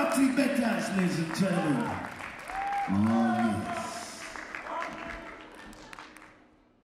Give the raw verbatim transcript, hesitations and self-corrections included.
Fatih Bektaş, ladies and gentlemen. Oh, yes.